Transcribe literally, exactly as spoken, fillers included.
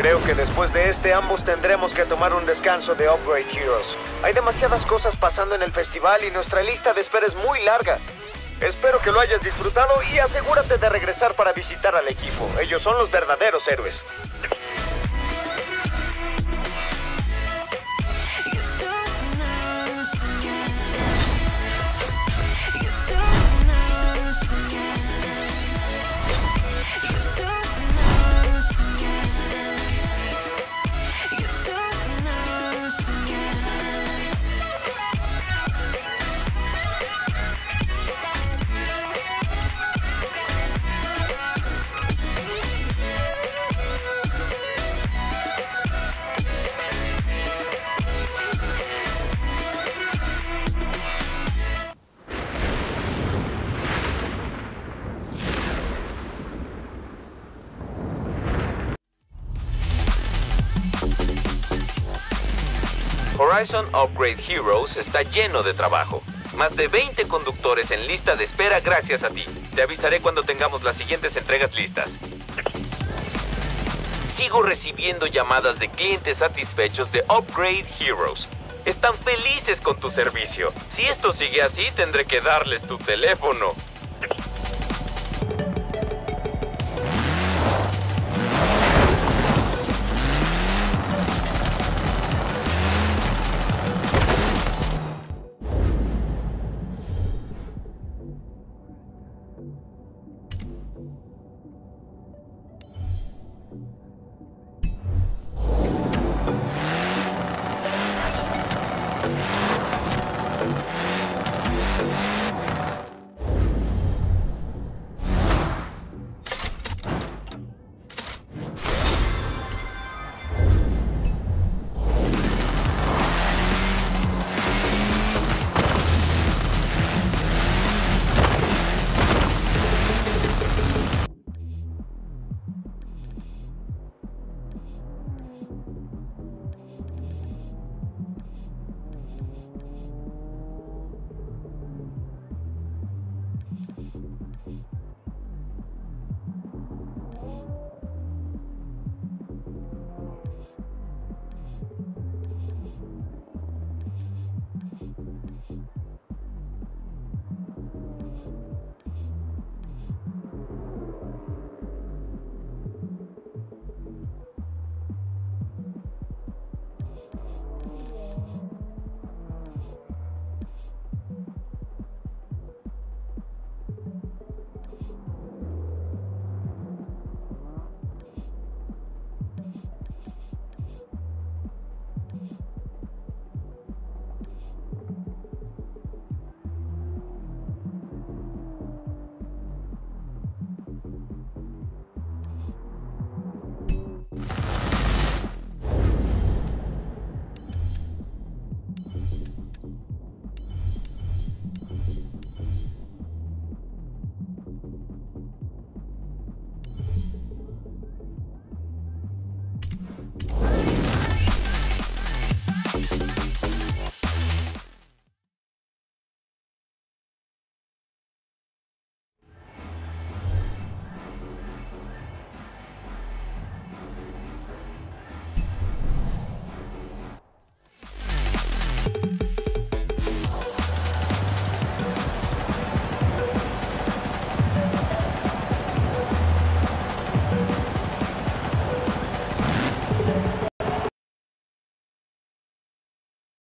Creo que después de este ambos tendremos que tomar un descanso de Upgrade Heroes. Hay demasiadas cosas pasando en el festival y nuestra lista de espera es muy larga. Espero que lo hayas disfrutado y asegúrate de regresar para visitar al equipo. Ellos son los verdaderos héroes. Horizon Upgrade Heroes está lleno de trabajo. Más de veinte conductores en lista de espera gracias a ti. Te avisaré cuando tengamos las siguientes entregas listas. Sigo recibiendo llamadas de clientes satisfechos de Upgrade Heroes. Están felices con tu servicio. Si esto sigue así, tendré que darles tu teléfono.